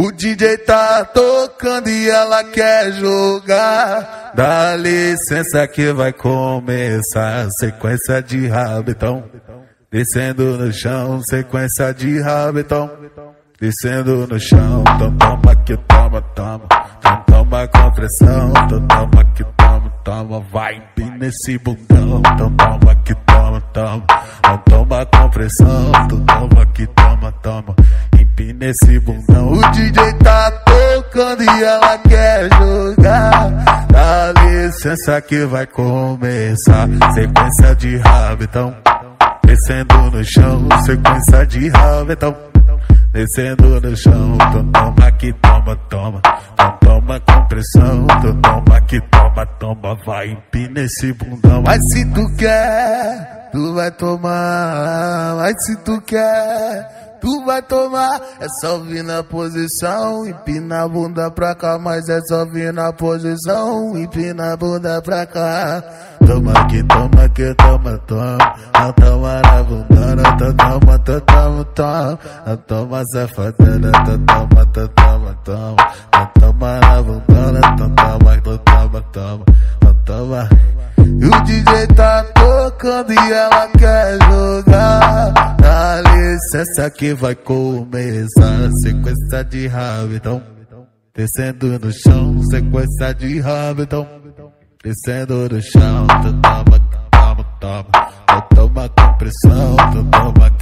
O DJ tá tocando e ela quer jogar. Dá licença que vai começar a sequência de rabetão. Descendo no chão, sequência de rabetão. Descendo no chão, então toma que toma, toma. Então toma com pressão, então toma que toma, toma. Vai empina esse botão, então toma que toma, toma. Então toma com pressão, então toma que toma, toma. Empina esse botão. O DJ tá tocando e ela quer jogar. Dá licença que vai começar sequência de rabetão. Descendo no chão, sequência de rabetão. Descendo no chão, então toma que toma, toma. Então toma com pressão, então toma que toma, toma. Vai empina esse bundão. Mas se tu quer, tu vai tomar. Mas se tu quer, tu vai tomar. É só vir na posição, empina a bunda pra cá. Mas é só vir na posição, empina a bunda pra cá. Toma que toma que toma, toma. Não toma na bunda, não toma, toma, toma. Não toma safadana, toma, toma, toma. Não toma na bunda, não toma, toma, toma. Não toma. E o DJ tá tocando e ela quer jogar. Dá licença que vai começar a sequência de rabetão. Descendo no chão, sequência de rabetão. Descendo no chão, tu toma, toma, toma. Tu toma com pressão, tu toma.